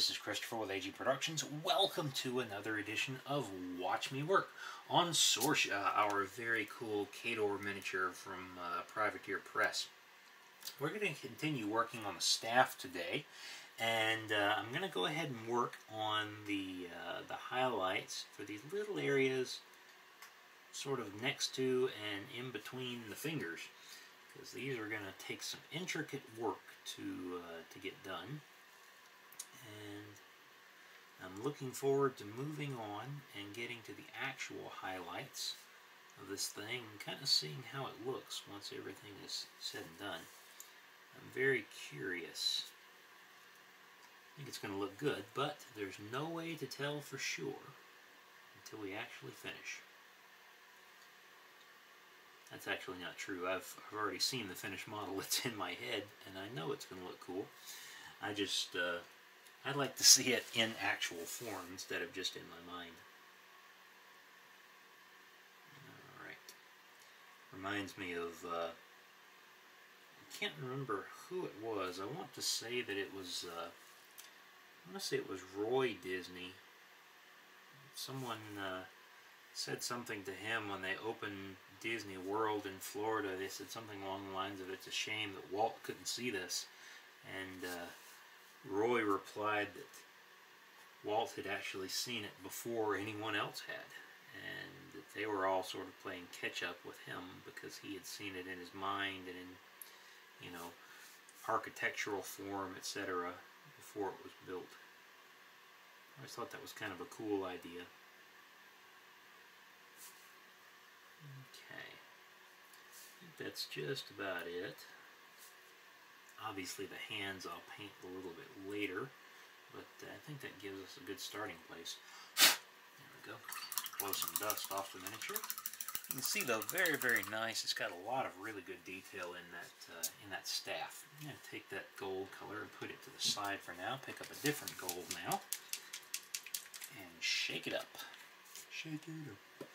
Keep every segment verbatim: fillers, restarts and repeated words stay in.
This is Christopher with A G Productions. Welcome to another edition of Watch Me Work on Sorsha, our very cool Kador miniature from uh, Privateer Press. We're going to continue working on the staff today, and uh, I'm going to go ahead and work on the, uh, the highlights for these little areas sort of next to and in between the fingers, because these are going to take some intricate work to, uh, to get done. And I'm looking forward to moving on and getting to the actual highlights of this thing, and kind of seeing how it looks once everything is said and done. I'm very curious. I think it's going to look good, but there's no way to tell for sure until we actually finish. That's actually not true. I've, I've already seen the finished model. It's in my head, and I know it's going to look cool. I just... Uh, I'd like to see it in actual form instead of just in my mind. Alright. Reminds me of, uh, I can't remember who it was. I want to say that it was, uh, I want to say it was Roy Disney. Someone uh, said something to him when they opened Disney World in Florida. They said something along the lines of, it's a shame that Walt couldn't see this. And, uh, Roy replied that Walt had actually seen it before anyone else had, and that they were all sort of playing catch-up with him because he had seen it in his mind and in, you know, architectural form, et cetera, before it was built. I always thought that was kind of a cool idea. Okay. I think that's just about it. Obviously the hands I'll paint a little bit later, but I think that gives us a good starting place. There we go. Blow some dust off the miniature. You can see though, very, very nice. It's got a lot of really good detail in that uh, in that staff. I'm going to take that gold color and put it to the side for now. Pick up a different gold now. And shake it up. Shake it up.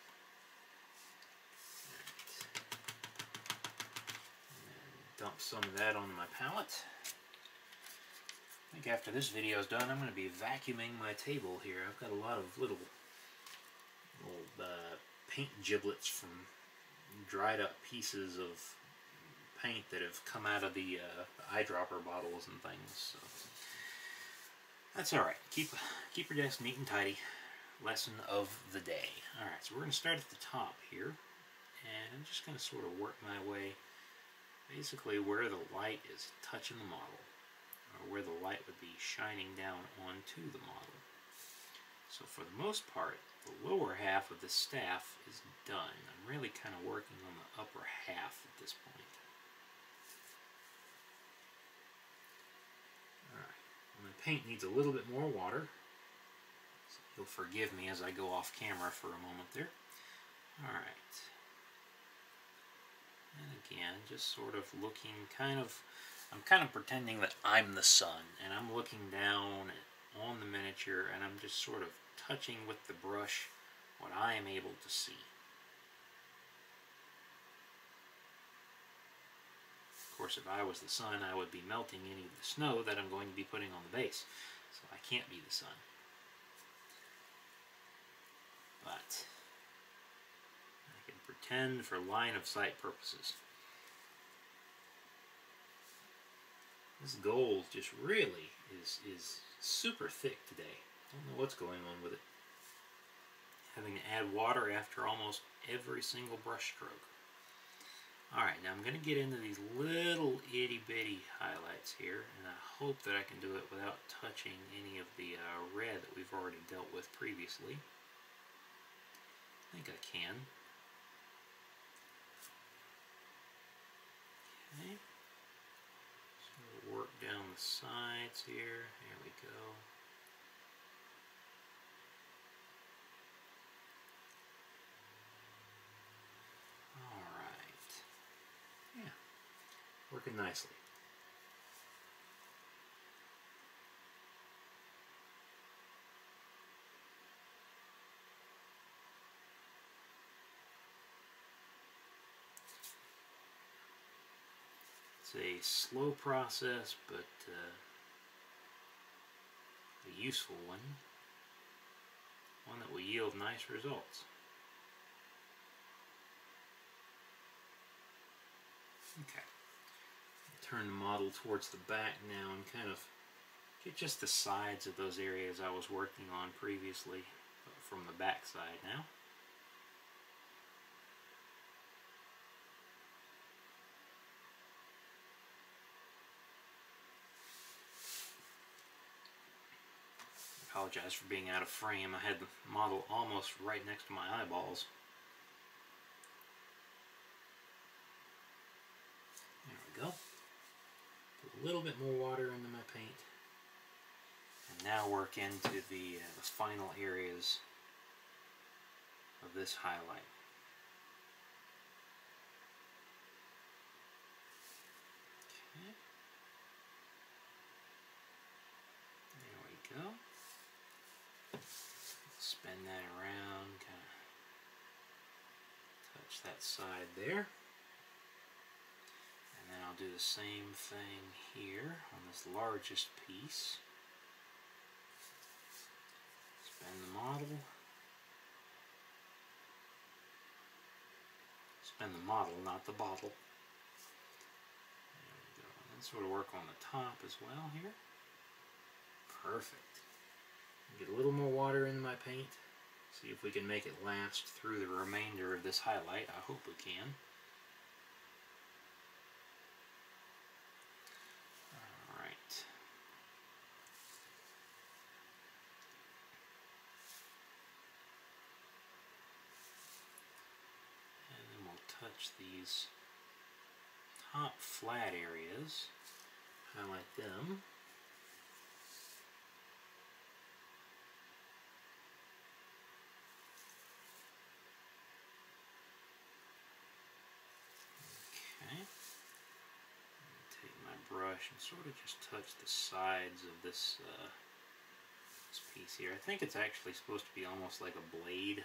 Dump some of that on my palette. I think after this video is done, I'm going to be vacuuming my table here. I've got a lot of little, little uh, paint giblets from dried up pieces of paint that have come out of the, uh, the eyedropper bottles and things. So that's alright. Keep, keep your desk neat and tidy. Lesson of the day. Alright, so we're going to start at the top here. And I'm just going to sort of work my way basically where the light is touching the model, or where the light would be shining down onto the model. So for the most part, the lower half of the staff is done. I'm really kind of working on the upper half at this point. Alright, my paint needs a little bit more water, so you'll forgive me as I go off camera for a moment there. Alright. And again, just sort of looking, kind of, I'm kind of pretending that I'm the sun, and I'm looking down on the miniature, and I'm just sort of touching with the brush what I am able to see. Of course, if I was the sun, I would be melting any of the snow that I'm going to be putting on the base, so I can't be the sun. But pretend for line of sight purposes. This gold just really is, is super thick today. I don't know what's going on with it. Having to add water after almost every single brush stroke. Alright, now I'm going to get into these little itty bitty highlights here, and I hope that I can do it without touching any of the uh, red that we've already dealt with previously. I think I can. Okay. So we'll work down the sides here. There we go. Alright. Yeah. Working nicely. It's a slow process, but uh, the useful one, one that will yield nice results. Okay, turn the model towards the back now and kind of get just the sides of those areas I was working on previously from the back side now. Apologize for being out of frame. I had the model almost right next to my eyeballs. There we go. Put a little bit more water into my paint. And now work into the, uh, the final areas of this highlight. Okay. There we go. Spin that around, kind of touch that side there. And then I'll do the same thing here on this largest piece. Spin the model. Spin the model, not the bottle. There we go. And then sort of work on the top as well here. Perfect. Get a little more water in my paint. See if we can make it last through the remainder of this highlight. I hope we can. Alright. And then we'll touch these top flat areas. Highlight them. Brush and sort of just touch the sides of this, uh, this piece here. I think it's actually supposed to be almost like a blade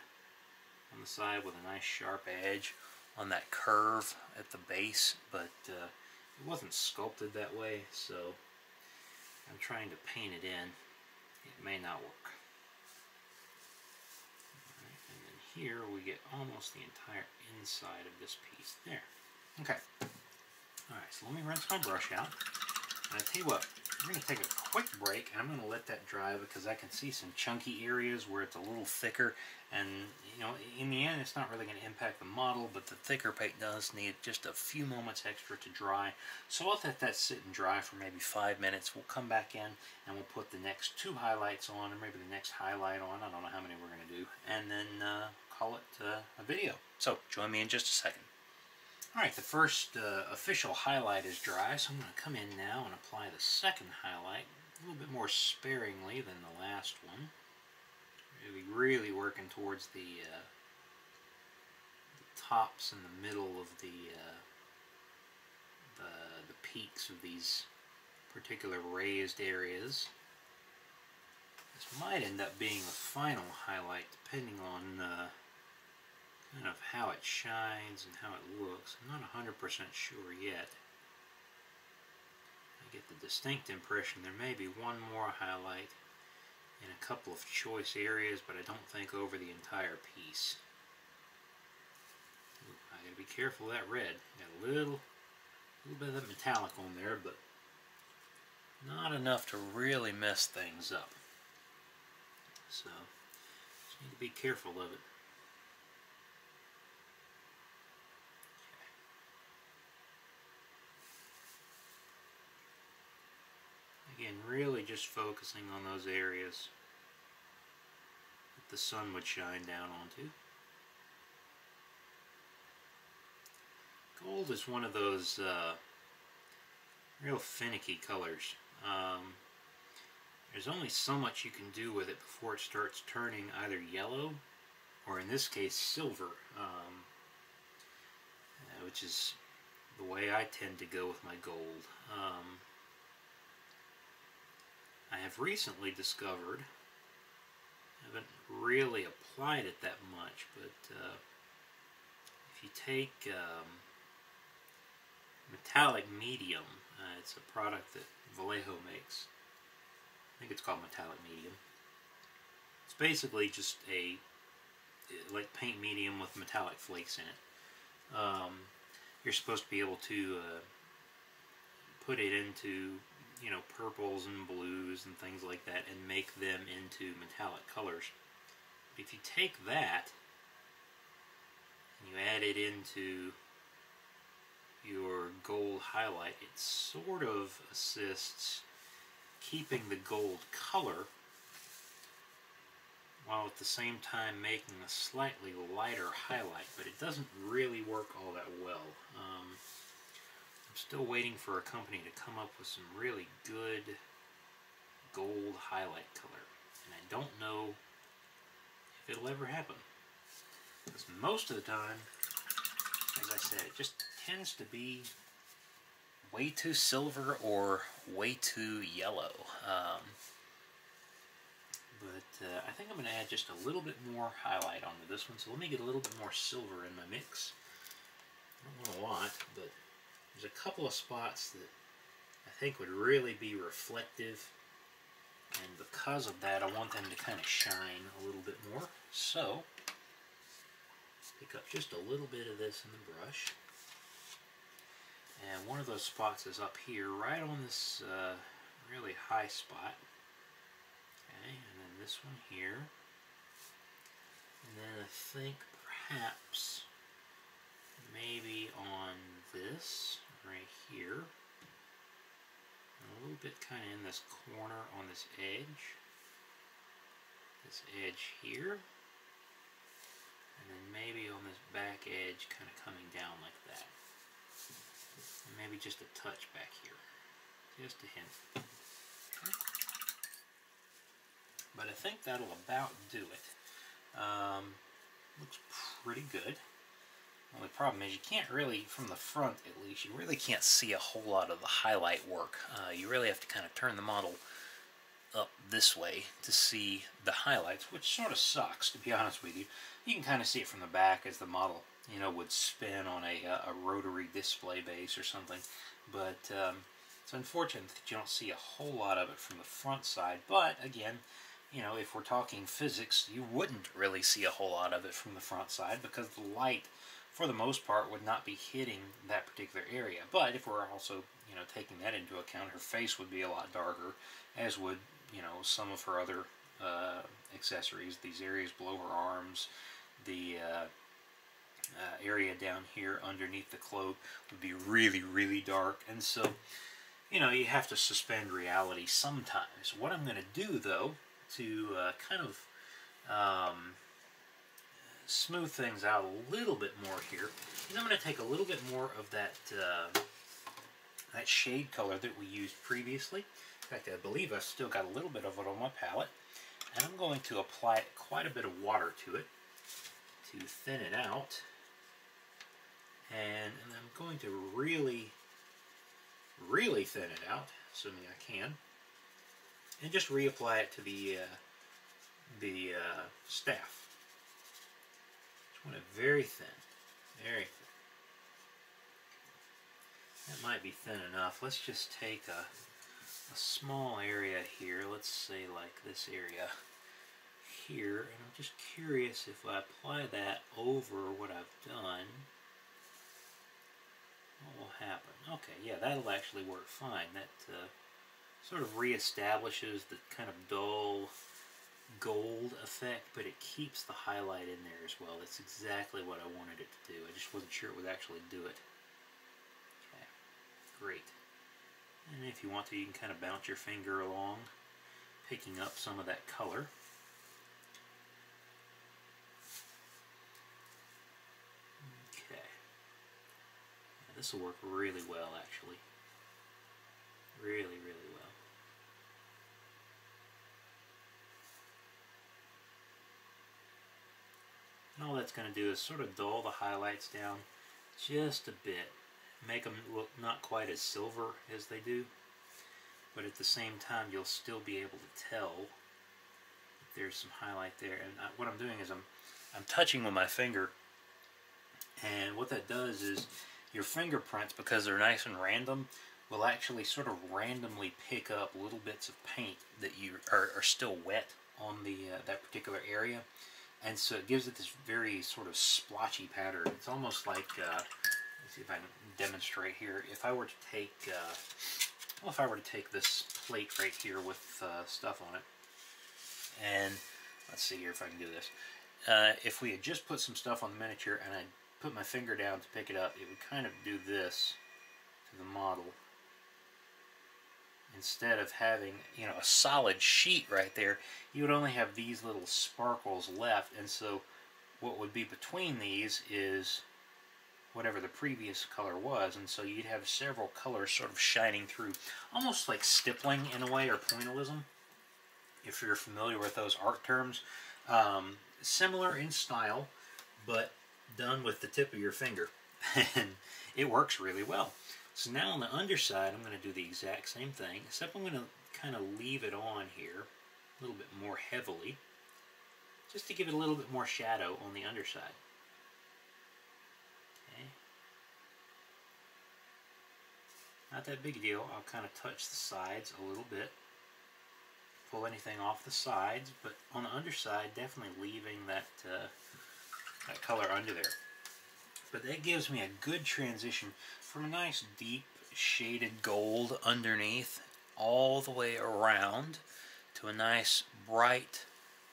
on the side with a nice sharp edge on that curve at the base, but uh, it wasn't sculpted that way, so I'm trying to paint it in. It may not work. All right, and then here we get almost the entire inside of this piece there. Okay. Alright, so let me rinse my brush out, and I tell you what, we're going to take a quick break, and I'm going to let that dry because I can see some chunky areas where it's a little thicker, and, you know, in the end it's not really going to impact the model, but the thicker paint does need just a few moments extra to dry, so I'll let that sit and dry for maybe five minutes. We'll come back in, and we'll put the next two highlights on, or maybe the next highlight on, I don't know how many we're going to do, and then uh, call it uh, a video. So, join me in just a second. Alright, the first uh, official highlight is dry, so I'm going to come in now and apply the second highlight a little bit more sparingly than the last one. We're going to be really working towards the, uh, the tops and the middle of the, uh, the, the peaks of these particular raised areas. This might end up being the final highlight depending on uh, kind of how it shines and how it looks. I'm not one hundred percent sure yet. I get the distinct impression there may be one more highlight in a couple of choice areas, but I don't think over the entire piece. Ooh, I gotta be careful of that red. Got a little, little bit of that metallic on there, but not enough to really mess things up. So, just need to be careful of it. Again, really just focusing on those areas that the sun would shine down onto. Gold is one of those uh, real finicky colors. Um, there's only so much you can do with it before it starts turning either yellow or, in this case, silver, um, which is the way I tend to go with my gold. Um, I have recently discovered, haven't really applied it that much, but uh, if you take um, metallic medium, uh, it's a product that Vallejo makes, think it's called metallic medium. It's basically just a like paint medium with metallic flakes in it. Um, you're supposed to be able to uh, put it into, you know, purples and blues and things like that and make them into metallic colors. But if you take that and you add it into your gold highlight, it sort of assists keeping the gold color while at the same time making a slightly lighter highlight, but it doesn't really work all that well. Um, I'm still waiting for a company to come up with some really good gold highlight color, and I don't know if it'll ever happen. Because most of the time, as I said, it just tends to be way too silver or way too yellow. Um, but uh, I think I'm going to add just a little bit more highlight onto this one, so let me get a little bit more silver in my mix. I don't want a lot, but there's a couple of spots that I think would really be reflective, and because of that I want them to kind of shine a little bit more. So pick up just a little bit of this in the brush. And one of those spots is up here, right on this uh, really high spot. Okay, and then this one here. And then I think perhaps maybe on this right here. And a little bit kind of in this corner on this edge. This edge here. And then maybe on this back edge kind of coming down like that. And maybe just a touch back here. Just a hint. Okay. But I think that'll about do it. Um, looks pretty good. Well, the problem is you can't really, from the front at least, you really can't see a whole lot of the highlight work. Uh, you really have to kind of turn the model up this way to see the highlights, which sort of sucks, to be honest with you. You can kind of see it from the back as the model, you know, would spin on a, a rotary display base or something, but um, it's unfortunate that you don't see a whole lot of it from the front side. But again, you know, if we're talking physics, you wouldn't really see a whole lot of it from the front side because the light, for the most part, would not be hitting that particular area. But if we're also, you know, taking that into account, her face would be a lot darker, as would, you know, some of her other uh, accessories, these areas below her arms, the uh, Uh, area down here underneath the cloak would be really, really dark. And so, you know, you have to suspend reality sometimes. What I'm going to do, though, to uh, kind of um, smooth things out a little bit more here, is I'm going to take a little bit more of that, uh, that shade color that we used previously. In fact, I believe I've still got a little bit of it on my palette. And I'm going to apply quite a bit of water to it to thin it out. And, and I'm going to really, really thin it out, assuming I can, and just reapply it to the uh, the uh, staff. Just want it very thin, very thin. That might be thin enough. Let's just take a, a small area here. Let's say like this area here, and I'm just curious if I apply that over what I've done. What will happen? Okay, yeah, that'll actually work fine. That uh, sort of reestablishes the kind of dull gold effect, but it keeps the highlight in there as well. That's exactly what I wanted it to do. I just wasn't sure it would actually do it. Okay, great. And if you want to, you can kind of bounce your finger along, picking up some of that color. This will work really well, actually. Really, really well. And all that's going to do is sort of dull the highlights down just a bit. Make them look not quite as silver as they do. But at the same time, you'll still be able to tell that there's some highlight there. And I, what I'm doing is I'm, I'm touching with my finger. And what that does is your fingerprints, because they're nice and random, will actually sort of randomly pick up little bits of paint that you are, are still wet on the uh, that particular area, and so it gives it this very sort of splotchy pattern. It's almost like, uh, let's see if I can demonstrate here. If I were to take, uh, well, if I were to take this plate right here with uh, stuff on it, and let's see here if I can do this. Uh, if we had just put some stuff on the miniature and I put my finger down to pick it up, it would kind of do this to the model. Instead of having, you know, a solid sheet right there, you would only have these little sparkles left, and so what would be between these is whatever the previous color was, and so you'd have several colors sort of shining through, almost like stippling in a way, or pointillism, if you're familiar with those art terms. Um, similar in style, but done with the tip of your finger, and it works really well. So now on the underside, I'm going to do the exact same thing, except I'm going to kind of leave it on here a little bit more heavily, just to give it a little bit more shadow on the underside. Okay. Not that big a deal. I'll kind of touch the sides a little bit, pull anything off the sides, but on the underside, definitely leaving that, uh, that color under there. But that gives me a good transition from a nice deep shaded gold underneath all the way around to a nice bright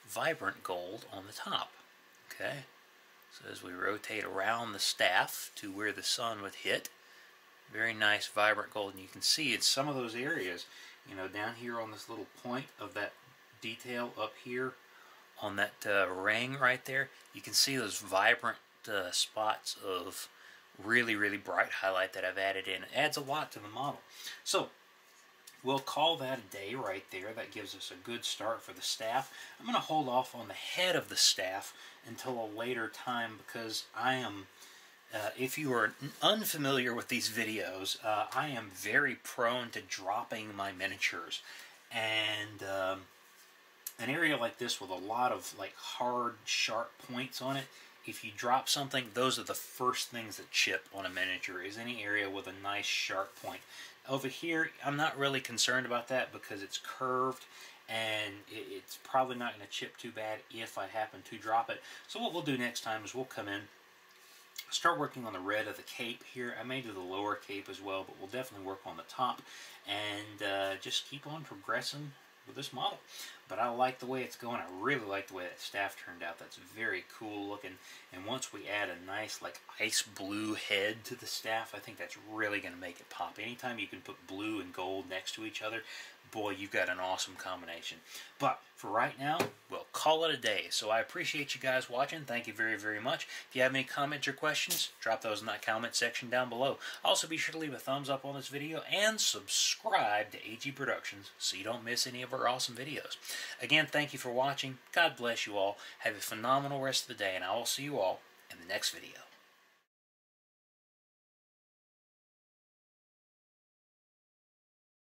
vibrant gold on the top. Okay, so as we rotate around the staff to where the sun would hit, very nice vibrant gold. And you can see in some of those areas, you know, down here on this little point of that detail up here on that uh, ring right there, you can see those vibrant Uh, spots of really really bright highlight that I've added in. It adds a lot to the model. So we'll call that a day right there. That gives us a good start for the staff. I'm going to hold off on the head of the staff until a later time, because I am, uh, if you are unfamiliar with these videos, uh, I am very prone to dropping my miniatures, and um, an area like this with a lot of like hard sharp points on it, if you drop something, those are the first things that chip on a miniature, is any area with a nice sharp point. Over here, I'm not really concerned about that because it's curved and it's probably not going to chip too bad if I happen to drop it. So what we'll do next time is we'll come in, start working on the red of the cape here. I may do the lower cape as well, but we'll definitely work on the top and uh, just keep on progressing with this model. But I like the way it's going. I really like the way that staff turned out. That's very cool looking. And once we add a nice like ice blue head to the staff, I think that's really going to make it pop. Anytime you can put blue and gold next to each other, boy, you've got an awesome combination. But for right now, we'll call it a day. So I appreciate you guys watching. Thank you very, very much. If you have any comments or questions, drop those in that comment section down below. Also, be sure to leave a thumbs up on this video and subscribe to A G Productions so you don't miss any of our awesome videos. Again, thank you for watching. God bless you all. Have a phenomenal rest of the day, and I will see you all in the next video.